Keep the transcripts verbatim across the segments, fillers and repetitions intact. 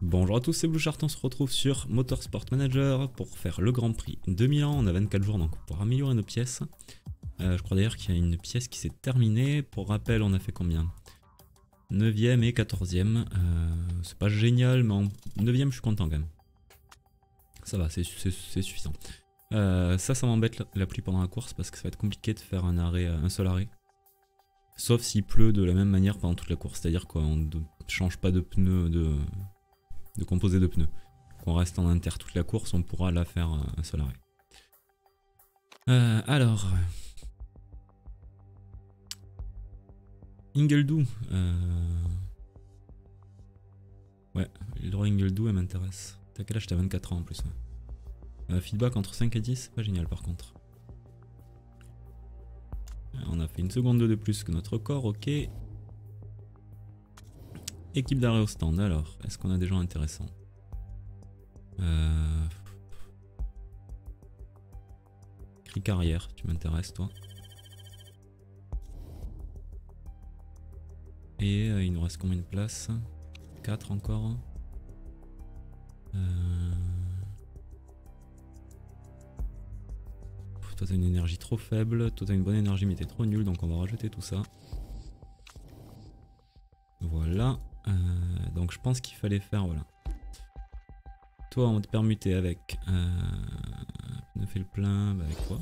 Bonjour à tous, c'est Bluechart, on se retrouve sur Motorsport Manager pour faire le Grand Prix de Milan. On a vingt-quatre jours donc pour améliorer nos pièces. Euh, je crois d'ailleurs qu'il y a une pièce qui s'est terminée. Pour rappel, on a fait combien? neuvième et quatorzième. Euh, c'est pas génial, mais en neuvième je suis content quand même. Ça va, c'est suffisant. Euh, ça, ça m'embête la, la pluie pendant la course parce que ça va être compliqué de faire un arrêt, un seul arrêt. Sauf s'il pleut de la même manière pendant toute la course, c'est-à-dire qu'on ne change pas de pneus, de, de composé de pneus. Qu'on reste en inter toute la course, on pourra là faire un seul arrêt. Euh, alors... Ingledew. Euh... Ouais, le droit Ingledew, elle m'intéresse. T'as quel âge? T'as vingt-quatre ans en plus. Ouais. Euh, feedback entre cinq et dix, c'est pas génial par contre. On a fait une seconde de plus que notre corps, ok. Équipe d'arrêt au stand, alors, est-ce qu'on a des gens intéressants? euh... Cri carrière, tu m'intéresses toi. Et euh, il nous reste combien de places? Quatre encore. Euh... Toi t'as une énergie trop faible, toi t'as une bonne énergie mais t'es trop nul, donc on va rajouter tout ça. Voilà, euh, donc je pense qu'il fallait faire, voilà. Toi on va te permuter avec... Euh, ne fais le plein, bah avec quoi?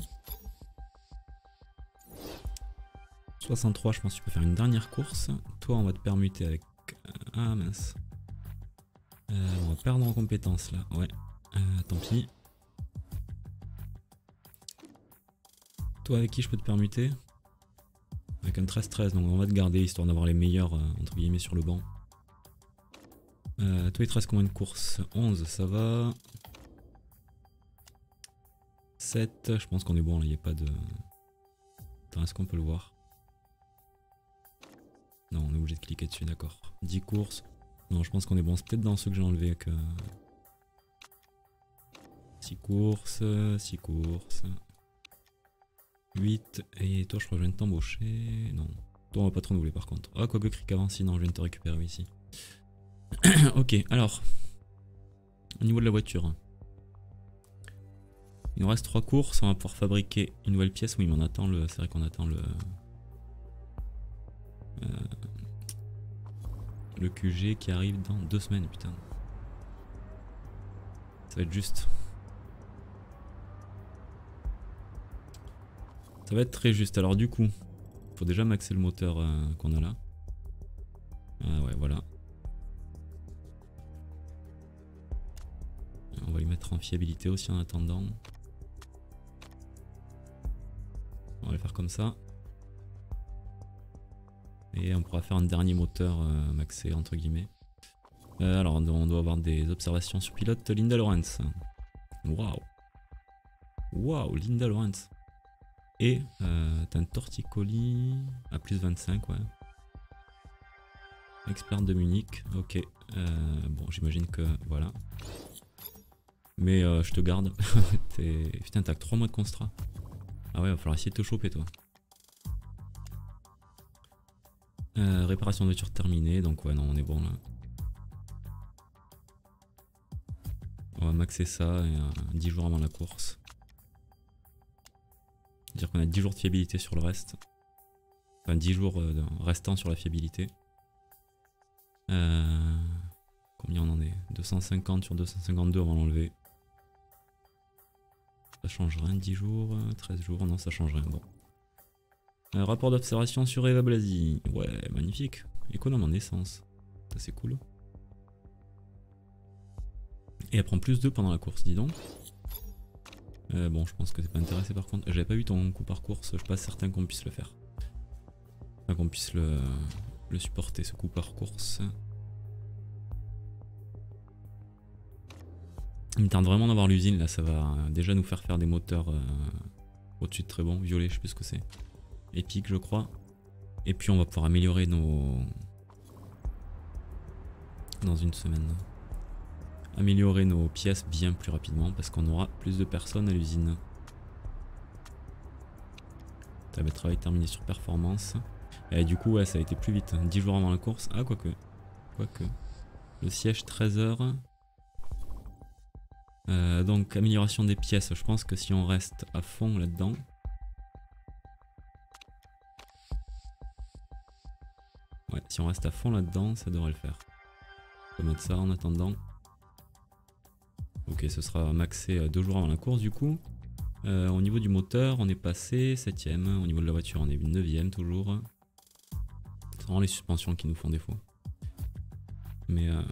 soixante-trois, je pense que tu peux faire une dernière course. Toi on va te permuter avec... Ah mince. Euh, on va perdre en compétences là, ouais, euh, tant pis. Toi avec qui je peux te permuter? Avec un treize treize, donc on va te garder histoire d'avoir les meilleurs euh, entre guillemets sur le banc. Euh, toi il te reste combien de courses? Onze, ça va. Sept, je pense qu'on est bon là, il n'y a pas de... Attends, est-ce qu'on peut le voir? Non, on est obligé de cliquer dessus, d'accord. dix courses. Non, je pense qu'on est bon, c'est peut-être dans ceux que j'ai enlevé que... six courses, six courses... huit, et toi je crois que je viens de t'embaucher. Non, toi on va pas te renouveler par contre. Ah, quoique Cric avant, si, non, je viens de te récupérer ici. Ok, alors, au niveau de la voiture, il nous reste trois courses, on va pouvoir fabriquer une nouvelle pièce. Oui, mais on attend le... c'est vrai qu'on attend le... Euh... le Q G qui arrive dans deux semaines, putain. Ça va être juste. Ça va être très juste. Alors du coup, faut déjà maxer le moteur euh, qu'on a là. Ah ouais, voilà. On va lui mettre en fiabilité aussi en attendant. On va le faire comme ça. Et on pourra faire un dernier moteur euh, maxé entre guillemets. Euh, alors on doit avoir des observations sur pilote. Linda Lawrence. Waouh. Waouh, Linda Lawrence. Et euh, t'as un torticolis à plus vingt-cinq, ouais. Expert de Munich, ok. Euh, bon, j'imagine que voilà. Mais euh, je te garde. Putain, t'as que trois mois de contrat. Ah ouais, va falloir essayer de te choper, toi. Euh, réparation de voiture terminée, donc ouais, non, on est bon là. On va maxer ça et, euh, dix jours avant la course. Dire qu'on a dix jours de fiabilité sur le reste, enfin dix jours restants sur la fiabilité. Euh, combien on en est? Deux cent cinquante sur deux cent cinquante-deux, on va l'enlever. Ça change rien, dix jours, treize jours, non ça change rien. Bon. Euh, rapport d'observation sur Eva Blasi, ouais magnifique, économe en essence, ça c'est cool. Et elle prend plus deux pendant la course, dis donc. Euh, bon, je pense que t'es pas intéressé par contre. J'avais pas vu ton coup par course, je suis pas certain qu'on puisse le faire. Enfin, qu'on puisse le, le supporter, ce coup par course. Il me tarde vraiment d'avoir l'usine là, ça va déjà nous faire faire des moteurs euh, au-dessus de très bon, violet, je sais plus ce que c'est. Épique, je crois. Et puis on va pouvoir améliorer nos... dans une semaine. Améliorer nos pièces bien plus rapidement parce qu'on aura plus de personnes à l'usine. T'as le travail terminé sur performance. Et du coup ouais, ça a été plus vite, hein. dix jours avant la course. Ah quoique. Quoique. Le siège treize heures. Euh, donc amélioration des pièces, je pense que si on reste à fond là-dedans. Ouais, si on reste à fond là-dedans, ça devrait le faire. On va mettre ça en attendant. Ok, ce sera maxé deux jours avant la course du coup. Euh, au niveau du moteur, on est passé septième. Au niveau de la voiture, on est neuvième toujours. C'est vraiment les suspensions qui nous font défaut. Mais... Euh...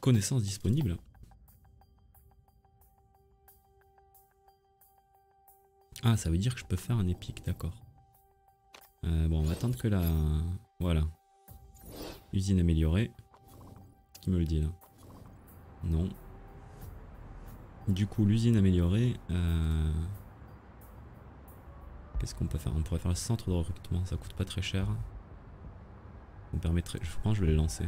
connaissances disponibles. Ah, ça veut dire que je peux faire un épique, d'accord. Euh, bon, on va attendre que la... Voilà. Usine améliorée. Qui me le dit là? Non. Du coup, l'usine améliorée... Euh... Qu'est-ce qu'on peut faire? On pourrait faire le centre de recrutement, ça coûte pas très cher. On permettrait... Je pense que je vais le lancer.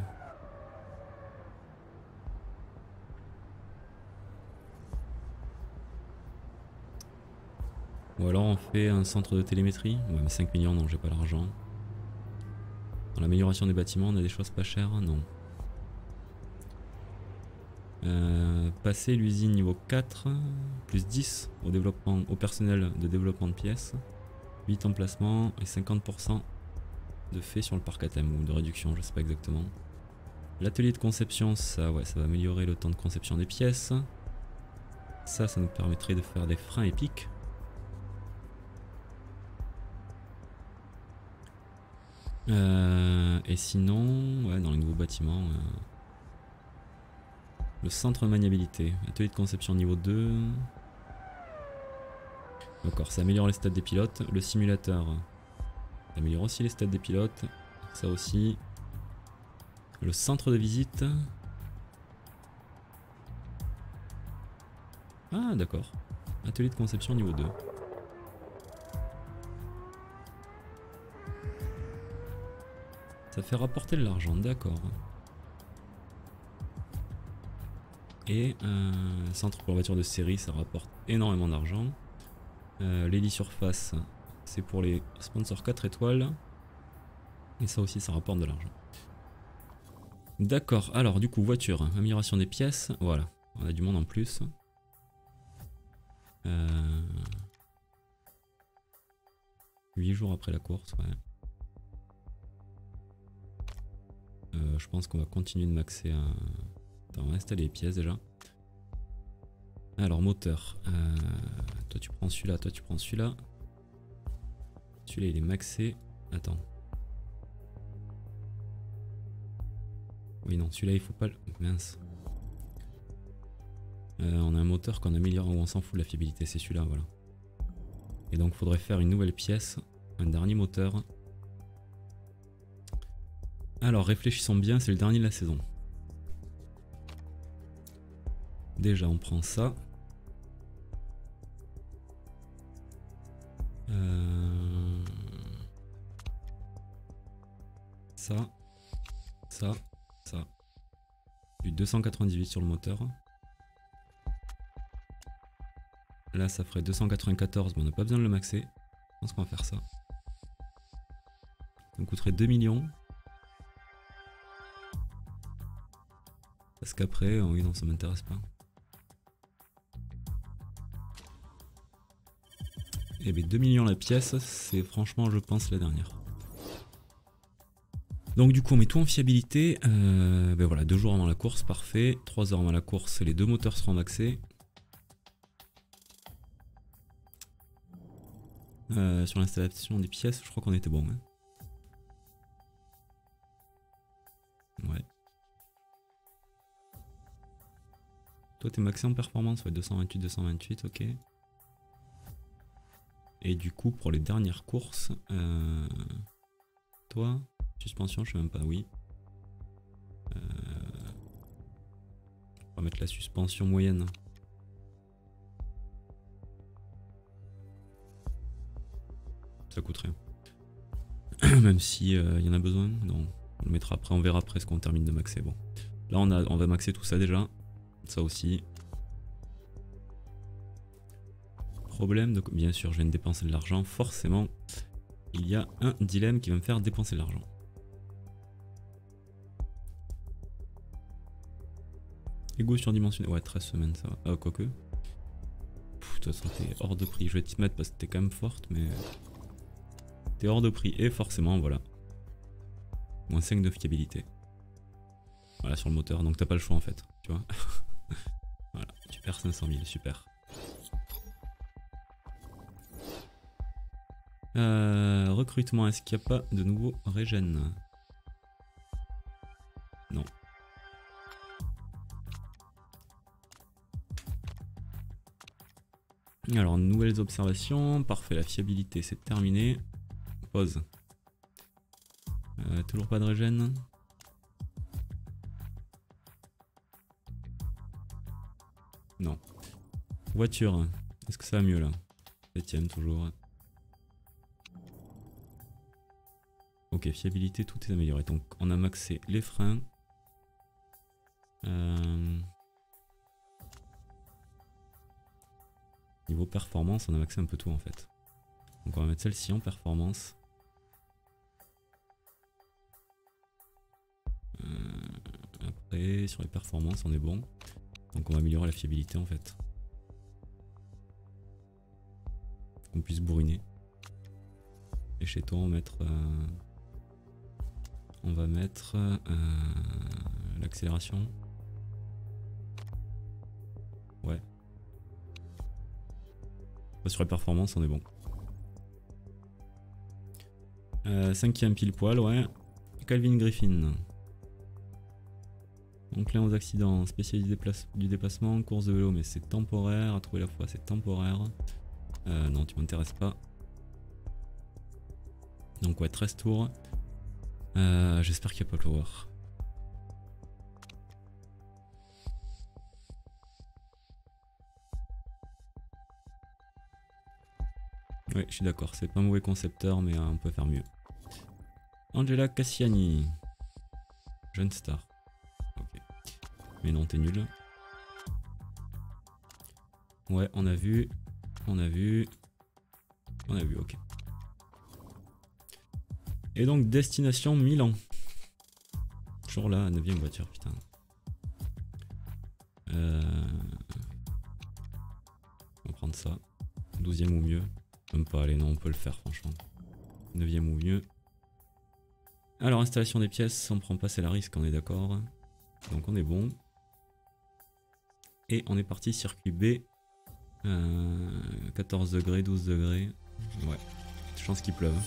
Ou alors on fait un centre de télémétrie. Ouais, mais cinq millions, non, j'ai pas l'argent. Dans l'amélioration des bâtiments, on a des choses pas chères, non. Euh, passer l'usine niveau quatre, plus dix au, développement, au personnel de développement de pièces, huit emplacements et cinquante pour cent de fait sur le parc à thème ou de réduction, je sais pas exactement. L'atelier de conception, ça, ouais, ça va améliorer le temps de conception des pièces. Ça, ça nous permettrait de faire des freins épiques. Euh, et sinon, ouais, dans les nouveaux bâtiments, euh, le centre de maniabilité, atelier de conception niveau deux. D'accord, ça améliore les stats des pilotes. Le simulateur, ça améliore aussi les stats des pilotes. Ça aussi. Le centre de visite. Ah, d'accord. Atelier de conception niveau deux. Ça fait rapporter de l'argent, d'accord. Et euh, centre pour voiture de série, ça rapporte énormément d'argent. Euh, L'héli surface, c'est pour les sponsors quatre étoiles. Et ça aussi, ça rapporte de l'argent. D'accord, alors du coup, voiture, amélioration des pièces. Voilà, on a du monde en plus. Euh... huit jours après la course, ouais. Euh, je pense qu'on va continuer de maxer. Un... Attends, on va installer les pièces déjà. Alors, moteur. Euh... Toi, tu prends celui-là. Toi, tu prends celui-là. Celui-là, il est maxé. Attends. Oui, non, celui-là, il faut pas le. Mince. Euh, on a un moteur qu'on améliore ou on s'en fout de la fiabilité. C'est celui-là, voilà. Et donc, il faudrait faire une nouvelle pièce. Un dernier moteur. Alors réfléchissons bien, c'est le dernier de la saison. Déjà on prend ça. Euh... Ça. Ça. Ça. Du deux cent quatre-vingt-dix-huit sur le moteur. Là ça ferait deux cent quatre-vingt-quatorze, mais on n'a pas besoin de le maxer. Je pense qu'on va faire ça. Ça me coûterait deux millions. Parce qu'après, oh oui non ça m'intéresse pas. Et bien deux millions la pièce, c'est franchement je pense la dernière. Donc du coup on met tout en fiabilité, euh, ben voilà, deux jours avant la course, parfait, trois heures avant la course, les deux moteurs seront maxés. Euh, sur l'installation des pièces, je crois qu'on était bon. Hein. Ouais. Toi t'es maxé en performance, ouais, deux cent vingt-huit, deux cent vingt-huit, ok. Et du coup pour les dernières courses, euh, toi, suspension, je sais même pas, oui. Euh, on va mettre la suspension moyenne. Ça coûte rien. Même si euh, y en a besoin, non. On le mettra après, on verra après ce qu'on termine de maxer. Bon. Là on, a, on va maxer tout ça déjà. Ça aussi. Problème de... Bien sûr, je viens de dépenser de l'argent, forcément. il y a un dilemme qui va me faire dépenser de l'argent. Ego surdimensionné. Ouais, treize semaines, ça va. Ah, quoique. Putain, ça t'es hors de prix. Je vais t'y mettre parce que t'es quand même forte, mais. T'es hors de prix. Et forcément, voilà. Moins cinq de fiabilité. Voilà, sur le moteur. Donc t'as pas le choix en fait. Tu vois. Voilà. Tu perds cinq cent mille. Super. Euh, recrutement. Est-ce qu'il n'y a pas de nouveau régène? Non. Alors, nouvelles observations. Parfait, la fiabilité, c'est terminé. Pause. Euh, toujours pas de régène. Non. Voiture. Est-ce que ça va mieux là? Septième toujours. Ok, fiabilité, tout est amélioré. Donc, on a maxé les freins. Euh... Niveau performance, on a maxé un peu tout en fait. Donc on va mettre celle-ci en performance. Euh, après, sur les performances, on est bon. Donc on va améliorer la fiabilité en fait. Qu'on puisse bourriner. Et chez toi, on va mettre, euh, on va mettre euh, l'accélération. Ouais. Sur la performance, on est bon. Euh, cinquième pile poil, ouais. Calvin Griffin. Donc là, aux accidents, spécialisé du déplacement, course de vélo, mais c'est temporaire. À trouver la foi, c'est temporaire. Euh, non, tu m'intéresses pas. Donc, ouais, treize tours. Euh, J'espère qu'il n'y a pas Power. Oui, je suis d'accord, c'est pas un mauvais concepteur, mais on peut faire mieux. Angela Cassiani. Jeune star. Ok. Mais non, t'es nul. Ouais, on a vu. On a vu. On a vu, ok. Et donc, destination Milan. Toujours là, neuvième voiture, putain. Euh... On va prendre ça. douzième ou mieux. Même pas, allez, non, on peut le faire, franchement. neuvième ou mieux. Alors, installation des pièces, on prend pas, c'est la risque, on est d'accord. Donc, on est bon. Et on est parti, circuit B. Euh, quatorze degrés, douze degrés. Ouais, chance qu'il pleuve.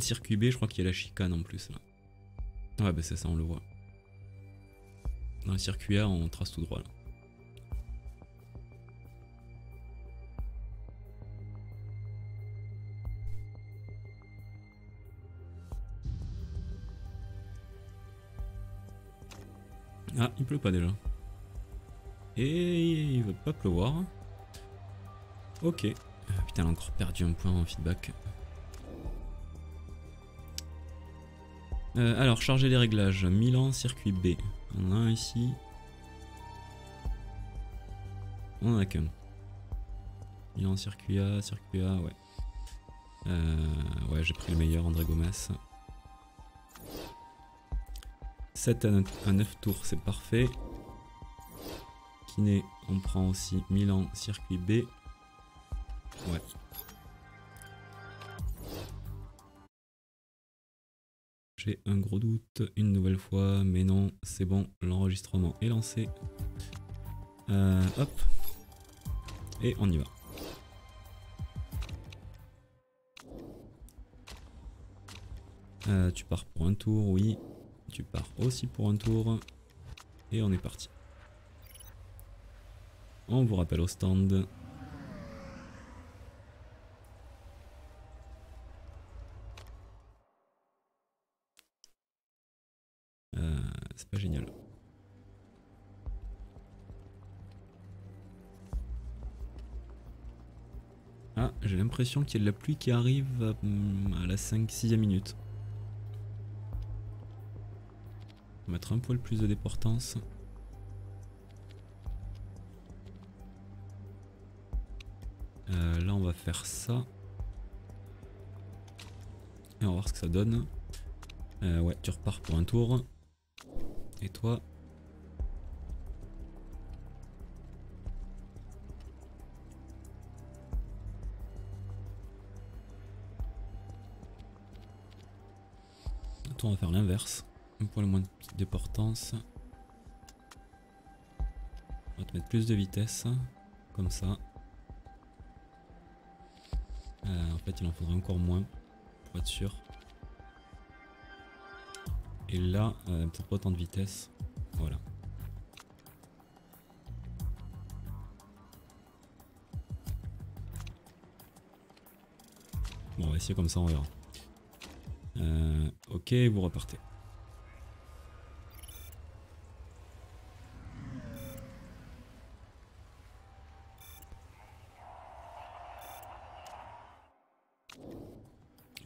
Circuit B, je crois qu'il y a la chicane en plus là. Ouais, bah c'est ça, on le voit. Dans le circuit A, on trace tout droit là. Ah, il pleut pas déjà. Et il veut pas pleuvoir. Ok. Putain, elle a encore perdu un point en feedback. Euh, alors, charger les réglages. Milan, circuit B. On en a un ici. On en a qu'un. Milan, circuit A, circuit A, ouais. Euh, ouais, j'ai pris le meilleur, André Gomas. sept à neuf tours, c'est parfait. Kiné, on prend aussi Milan, circuit B. Ouais. J'ai un gros doute une nouvelle fois, mais non, c'est bon, l'enregistrement est lancé. Euh, hop, et on y va. Euh, tu pars pour un tour, oui. Tu pars aussi pour un tour. Et on est parti. On vous rappelle au stand. C'est pas génial. Ah, j'ai l'impression qu'il y a de la pluie qui arrive à la cinq sixième minute. On va mettre un poil plus de déportance. Euh, là on va faire ça. Et on va voir ce que ça donne. Euh, ouais, tu repars pour un tour. Et toi? Toi on va faire l'inverse. Un poil moins de déportance. On va te mettre plus de vitesse. Comme ça. Euh, en fait il en faudrait encore moins. Pour être sûr. Et là, euh, peut-être pas autant de vitesse. Voilà. Bon, on va essayer comme ça, on verra. Euh, ok, vous repartez.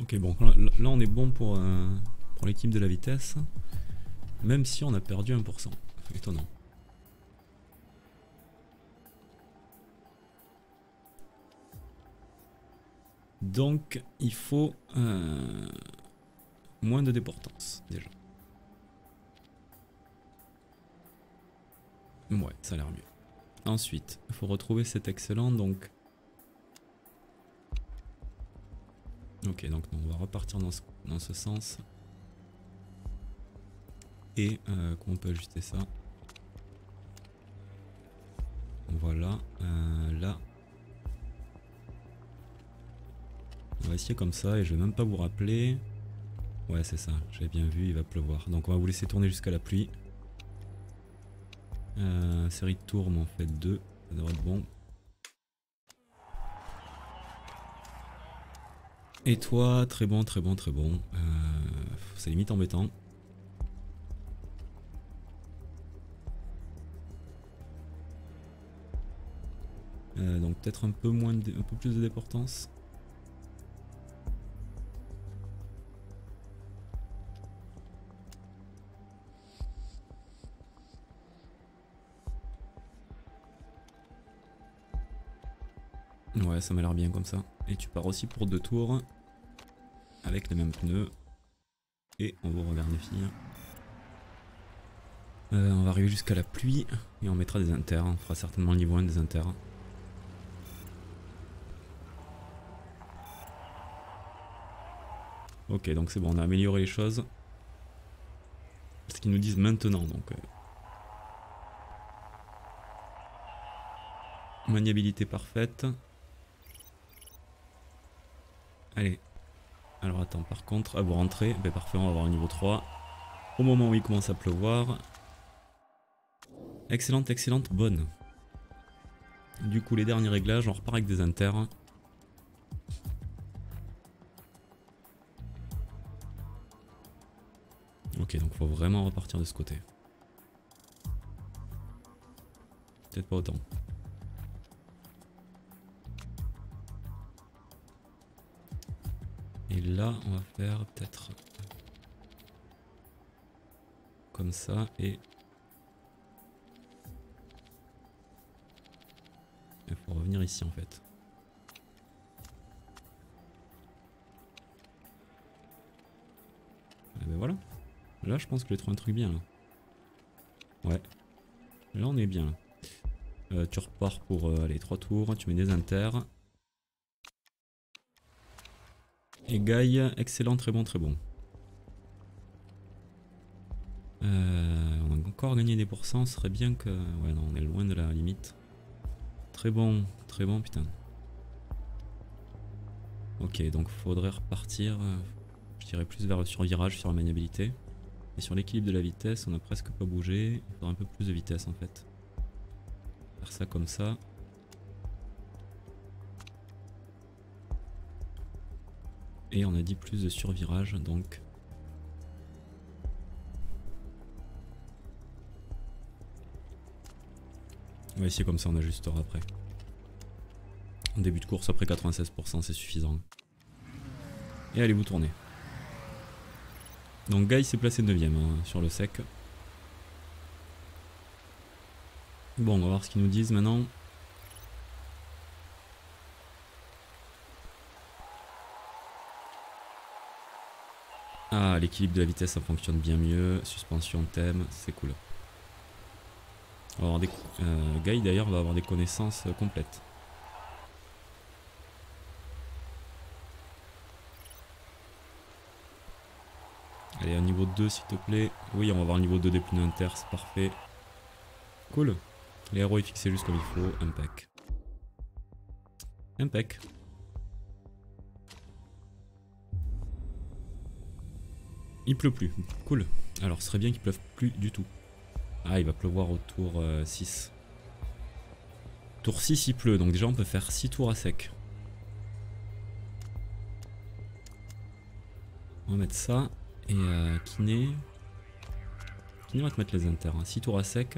Ok, bon, là, là on est bon pour... Euh pour l'équipe de la vitesse, même si on a perdu un pour cent, étonnant. Donc il faut euh, moins de déportance déjà. Ouais, ça a l'air mieux. Ensuite, il faut retrouver cet excellent, donc... Ok, donc on va repartir dans ce, dans ce sens. Et euh, qu'on peut ajuster ça. Voilà, euh, là. On va essayer comme ça et je vais même pas vous rappeler. Ouais, c'est ça, j'avais bien vu, il va pleuvoir. Donc on va vous laisser tourner jusqu'à la pluie. Euh, série de tours, mais en fait deux, ça devrait être bon. Et toi, très bon, très bon, très bon. Euh, c'est limite embêtant. Euh, donc peut-être un peu moins de, un peu plus de déportance. Ouais, ça m'a l'air bien comme ça. Et tu pars aussi pour deux tours avec les mêmes pneus. Et on vous regarde les filles. Euh, on va arriver jusqu'à la pluie et on mettra des inters. On fera certainement niveau un des inters. Ok, donc c'est bon, on a amélioré les choses. Ce qu'ils nous disent maintenant, donc. Maniabilité parfaite. Allez. Alors attends, par contre, à vous rentrer. Ben parfait, on va avoir un niveau trois. Au moment où il commence à pleuvoir. Excellente, excellente, bonne. Du coup, les derniers réglages, on repart avec des inters. Ok, donc faut vraiment repartir de ce côté. Peut-être pas autant. Et là, on va faire peut-être comme ça et il faut revenir ici en fait. Et ben voilà. Là, je pense que j'ai trouvé un truc bien là. Ouais. Là, on est bien là. Euh, tu repars pour euh, les trois tours. Tu mets des inters. Égaille. Excellent, très bon, très bon. Euh, on a encore gagné des pourcents. Ce serait bien que... Ouais, non, on est loin de la limite. Très bon, très bon, putain. Ok, donc faudrait repartir. Je dirais plus vers le survirage, sur la maniabilité. Et sur l'équilibre de la vitesse, on a presque pas bougé. Il faudra un peu plus de vitesse en fait. Faire ça comme ça. Et on a dit plus de survirage donc. On va essayer comme ça, on ajustera après. En début de course, après quatre-vingt-seize pour cent, c'est suffisant. Et allez vous tourner. Donc Guy s'est placé neuvième hein, sur le sec. Bon, on va voir ce qu'ils nous disent maintenant. Ah, l'équilibre de la vitesse, ça fonctionne bien mieux. Suspension, thème, c'est cool. On va avoir des... euh, Guy d'ailleurs va avoir des connaissances complètes. Allez, un niveau deux s'il te plaît. Oui, on va avoir le niveau deux des pneus inter, c'est parfait. Cool. L'aéro est fixé juste comme il faut. Impec. Impec. Il pleut plus. Cool. Alors, ce serait bien qu'il pleuve plus du tout. Ah, il va pleuvoir au tour euh, six. Tour six, il pleut. Donc déjà, on peut faire six tours à sec. On va mettre ça. Et euh, Kiné... Kiné va te mettre les inters. Hein. six tours à sec.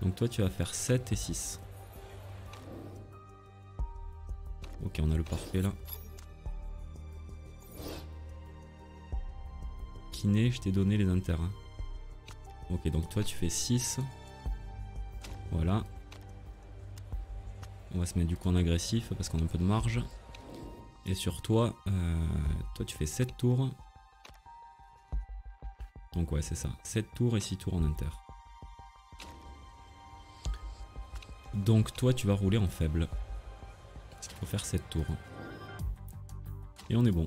Donc toi, tu vas faire sept et six. Ok, on a le parfait là. Kiné, je t'ai donné les inters. Hein. Ok, donc toi, tu fais six. Voilà. On va se mettre du coup en agressif parce qu'on a un peu de marge. Et sur toi, euh, toi, tu fais sept tours. Donc ouais, c'est ça. sept tours et six tours en inter. Donc toi tu vas rouler en faible. Parce qu'il faut faire sept tours. Et on est bon.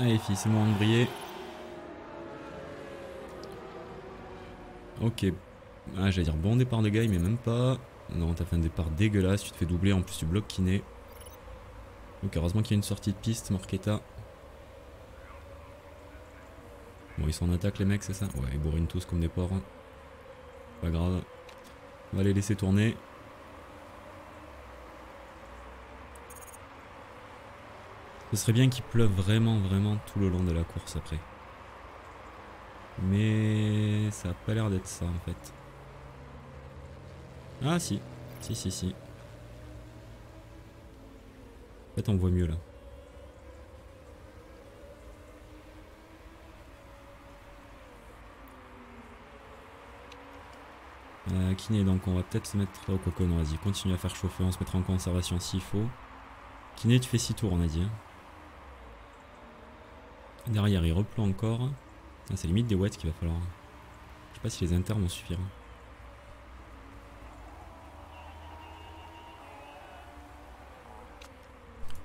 Allez filles, c'est bon de briller. Ok. Ah j'allais dire bon départ de Guy mais même pas. Non, t'as fait un départ dégueulasse, tu te fais doubler, en plus tu bloques Kiné. Donc heureusement qu'il y a une sortie de piste, Marquetta. Bon, ils sont en attaque les mecs, c'est ça? Ouais, ils bourrinent tous comme des porcs. Pas grave. On va les laisser tourner. Ce serait bien qu'il pleuve vraiment, vraiment tout le long de la course après. Mais ça a pas l'air d'être ça en fait. Ah si, si, si, si. En fait on voit mieux là. Euh, Kiné, donc on va peut-être se mettre au coco. Non, vas-y, continue à faire chauffer, on se mettra en conservation s'il faut. Kiné, tu fais six tours, on a dit. Hein. Derrière, il reploie encore. Ah, c'est limite des wets qu'il va falloir. Je sais pas si les inters vont suffire.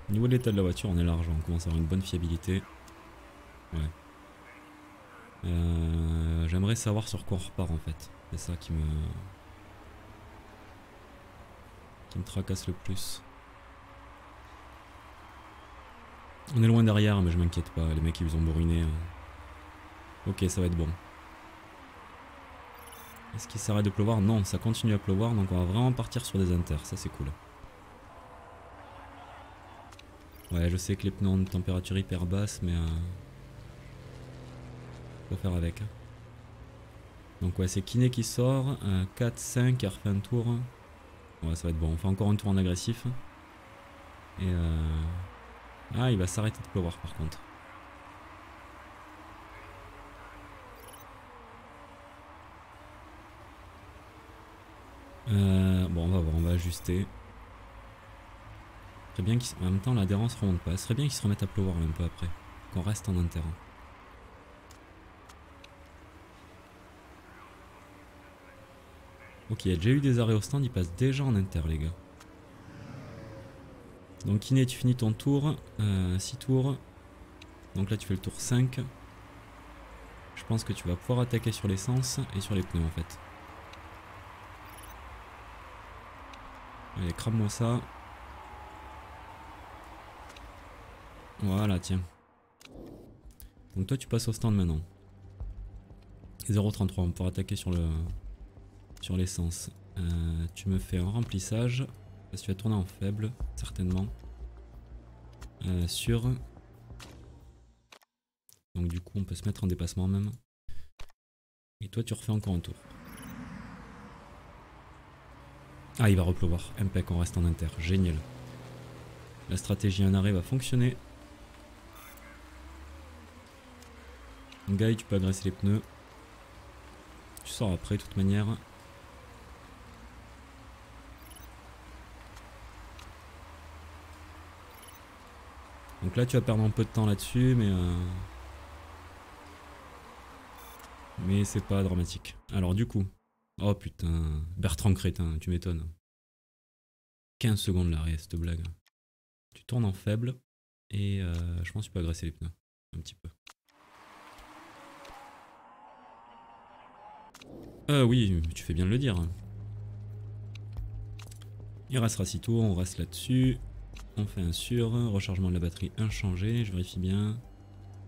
Au niveau de l'état de la voiture, on est large, on commence à avoir une bonne fiabilité. Ouais. Euh, J'aimerais savoir sur quoi on repart en fait. C'est ça qui me... qui me tracasse le plus. On est loin derrière mais je m'inquiète pas, les mecs ils ont bourriné. Ok, ça va être bon. Est-ce qu'il s'arrête de pleuvoir? Non, ça continue à pleuvoir donc on va vraiment partir sur des inters, ça c'est cool. Ouais, je sais que les pneus ont une température hyper basse mais... Euh... faut faire avec. Donc ouais, c'est Kiné qui sort, euh, quatre, cinq, elle refait un tour. Ouais, ça va être bon, on fait encore un tour en agressif. Et euh... ah, il va s'arrêter de pleuvoir par contre. Euh... Bon, on va voir, on va ajuster. Très bien qu'il... En même temps, l'adhérence remonte pas. Ce serait bien qu'il se remette à pleuvoir un peu après. Qu'on reste en interne. Ok, il y a déjà eu des arrêts au stand, il passe déjà en inter les gars. Donc Kiné, tu finis ton tour, euh, six tours. Donc là tu fais le tour cinq. Je pense que tu vas pouvoir attaquer sur l'essence et sur les pneus en fait. Allez, crame-moi ça. Voilà, tiens. Donc toi tu passes au stand maintenant. zéro virgule trente-trois, on pourra attaquer sur le... sur l'essence. Euh, tu me fais un remplissage parce que tu vas tourner en faible certainement. Euh, sur, donc du coup on peut se mettre en dépassement même et toi tu refais encore un tour. Ah, il va repleuvoir. Impec, on reste en inter, génial. La stratégie en arrêt va fonctionner. Mon gars, tu peux agresser les pneus. Tu sors après, de toute manière. Donc là, tu vas perdre un peu de temps là-dessus, mais... Euh... Mais c'est pas dramatique. Alors du coup... Oh putain, Bertrand Crétin, tu m'étonnes. quinze secondes l'arrêt, cette blague. Tu tournes en faible, et euh, je pense que tu peux agresser les pneus. Un petit peu. Euh oui, tu fais bien de le dire. Il restera six tours, on reste là-dessus. On fait un sur, rechargement de la batterie inchangé, je vérifie bien.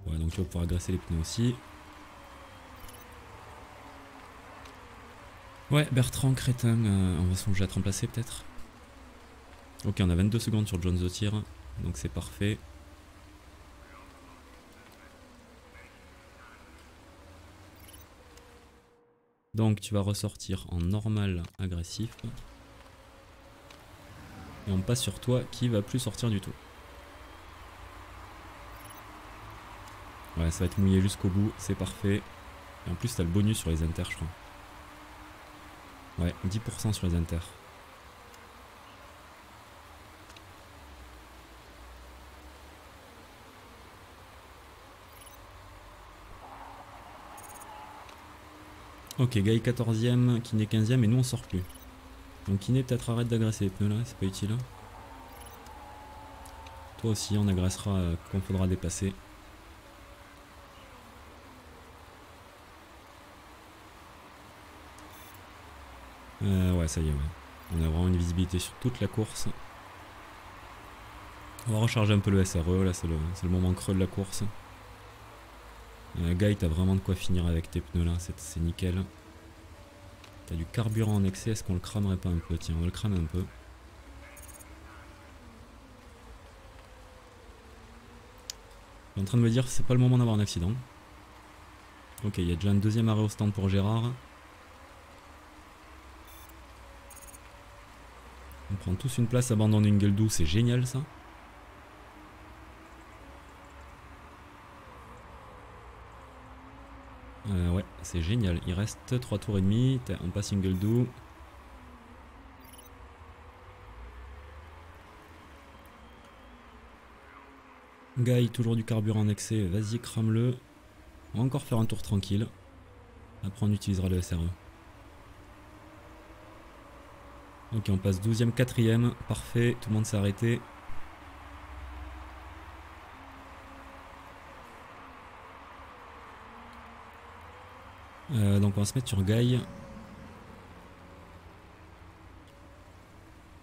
Ouais, donc tu vas pouvoir agresser les pneus aussi. Ouais, Bertrand Crétin, euh, on va songer à te remplacer peut-être. Ok, on a vingt-deux secondes sur John Zotir, donc c'est parfait. Donc tu vas ressortir en normal agressif. Et on passe sur toi qui va plus sortir du tout. Ouais, ça va être mouillé jusqu'au bout, c'est parfait. Et en plus t'as le bonus sur les inters, je crois. Ouais, dix pour cent sur les inters. Ok, Guy quatorzième, Kiné quinzième et nous on sort plus. Donc Kiné peut-être arrête d'agresser les pneus là, c'est pas utile. Toi aussi on agressera euh, qu'on faudra dépasser. Euh, ouais, ça y est, ouais. On a vraiment une visibilité sur toute la course. On va recharger un peu le S R E, là c'est le, le moment creux de la course. Euh, Guy, t'as vraiment de quoi finir avec tes pneus là, c'est nickel. T'as du carburant en excès, est-ce qu'on le cramerait pas un peu? Tiens, on va le cramer un peu. Je suis en train de me dire c'est pas le moment d'avoir un accident. Ok, il y a déjà un deuxième arrêt au stand pour Gérard. On prend tous une place, abandonne une gueule douce, c'est génial ça. Euh, ouais, c'est génial, il reste trois tours et demi, on passe une gueule douce. Guy, toujours du carburant en excès, vas-y crame-le. On va encore faire un tour tranquille. Après on utilisera le S R E. Ok, on passe douzième, quatrième, parfait, tout le monde s'est arrêté. Euh, donc on va se mettre sur Guy.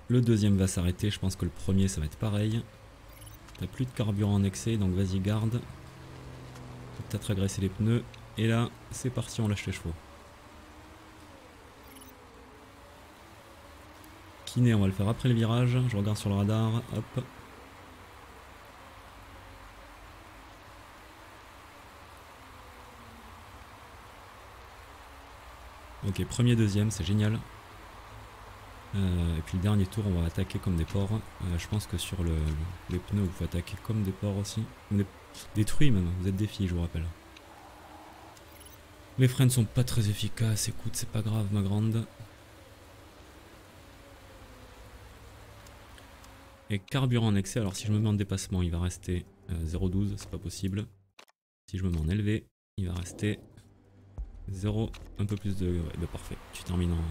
Le deuxième va s'arrêter, je pense que le premier ça va être pareil. T'as plus de carburant en excès, donc vas-y garde. Peut-être agresser les pneus. Et là, c'est parti, on lâche les chevaux. Kiné, on va le faire après le virage, je regarde sur le radar, hop. Ok, premier, deuxième, c'est génial. Euh, et puis le dernier tour, on va attaquer comme des porcs. Euh, je pense que sur le, les pneus, vous pouvez attaquer comme des porcs aussi. Des, des truies même, vous êtes des filles, je vous rappelle. Les freins ne sont pas très efficaces, écoute, c'est pas grave ma grande. Et carburant en excès, alors si je me mets en dépassement, il va rester euh, zéro virgule douze, c'est pas possible. Si je me mets en élevé, il va rester zéro, un peu plus de... Ouais, bah parfait, tu termines en...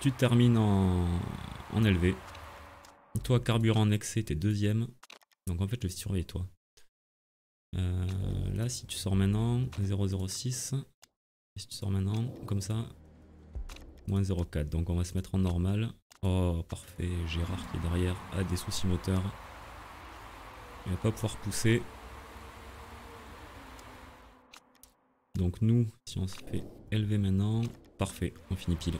Tu termines en, en élevé. Toi, carburant en excès, t'es deuxième. Donc en fait, je vais surveiller toi. Euh, là, si tu sors maintenant, zéro virgule zéro six. Et si tu sors maintenant, comme ça, moins zéro virgule quatre. Donc on va se mettre en normal. Oh parfait, Gérard qui est derrière a des soucis moteurs. Il va pas pouvoir pousser. Donc nous, si on se fait élever maintenant, parfait, on finit pile.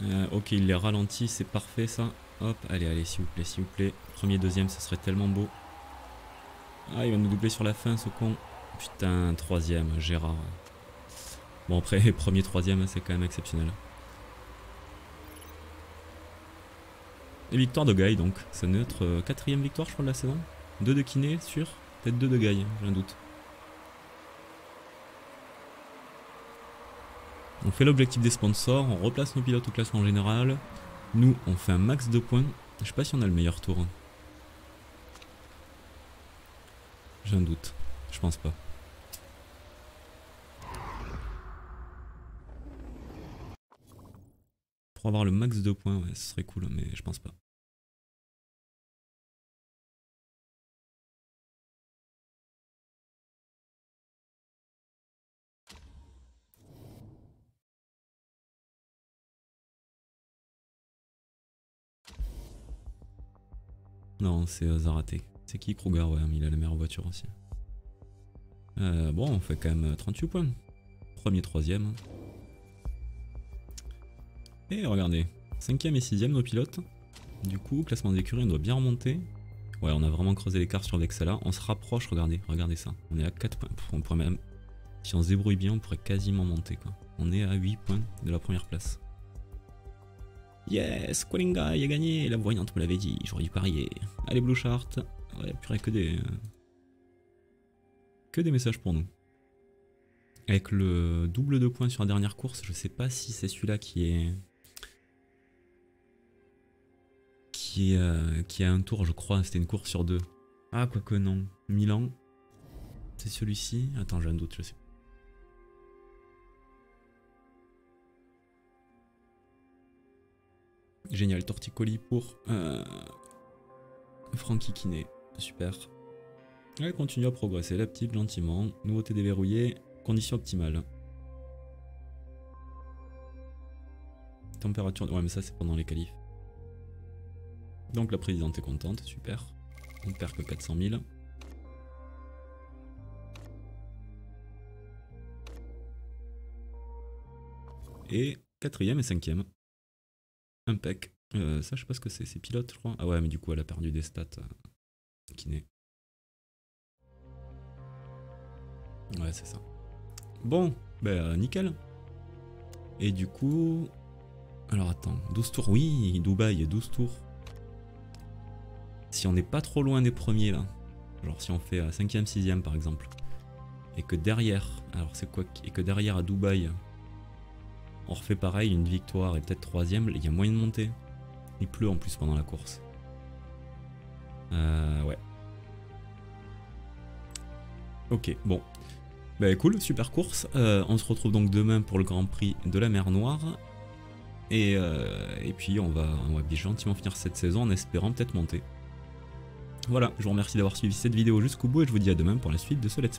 Euh, ok, il les ralentit, c'est parfait ça. Hop, allez, allez, s'il vous plaît, s'il vous plaît. Premier, deuxième, ce serait tellement beau. Ah, il va nous doubler sur la fin, ce con. Putain, troisième, Gérard. Bon après, premier, troisième, c'est quand même exceptionnel. Et victoire de Gaï, donc. C'est notre quatrième victoire, je crois, de la saison. deux de Kiné sur peut-être deux de Gaï, j'ai un doute. On fait l'objectif des sponsors, on replace nos pilotes au classement général. Nous, on fait un max de points. Je sais pas si on a le meilleur tour. J'ai un doute. Je pense pas. Pour avoir le max de points, ouais, ce serait cool, mais je pense pas. Non, c'est euh, Zaraté. C'est qui Kruger? Ouais, mais il a la meilleure voiture aussi. Euh, bon, on fait quand même trente-huit points. Premier, troisième. Et regardez, cinquième et sixième nos pilotes. Du coup, classement des écuries, on doit bien remonter. Ouais, on a vraiment creusé l'écart sur Vexala. On se rapproche, regardez, regardez ça. On est à quatre points. On pourrait même, si on se débrouille bien, on pourrait quasiment monter, quoi. On est à huit points de la première place. Yes, Qualinga, il a gagné, la voyante me l'avait dit, j'aurais dû parier. Allez Bluechart, ouais, purée, que des... que des messages pour nous. Avec le double de points sur la dernière course, je sais pas si c'est celui-là qui est... Qui, est, euh, qui a un tour, je crois, c'était une course sur deux. Ah, quoique non, Milan, c'est celui-ci. Attends, j'ai un doute, je sais pas. Génial, torticolis pour euh, Franky Kiné. Super. Elle continue à progresser, la petite, gentiment. Nouveauté déverrouillée, condition optimale. Température... Ouais, mais ça, c'est pendant les qualifs. Donc, la présidente est contente, super. On perd que quatre cent mille. Et quatrième et cinquième. Impec. Euh, ça, je sais pas ce que c'est. C'est pilote, je crois. Ah ouais, mais du coup, elle a perdu des stats. Euh, Kiné. Ouais, c'est ça. Bon, ben, nickel. Et du coup... Alors, attends. douze tours. Oui, Dubaï, douze tours. Si on n'est pas trop loin des premiers, là. Genre, si on fait euh, cinquième, sixième, par exemple. Et que derrière... Alors, c'est quoi? Et que derrière, à Dubaï... On refait pareil, une victoire et peut-être troisième, il y a moyen de monter. Il pleut en plus pendant la course. Euh, ouais. Ok, bon. Bah cool, super course. Euh, on se retrouve donc demain pour le Grand Prix de la Mer Noire. Et, euh, et puis on va, on va bien gentiment finir cette saison en espérant peut-être monter. Voilà, je vous remercie d'avoir suivi cette vidéo jusqu'au bout et je vous dis à demain pour la suite de ce Let's Play.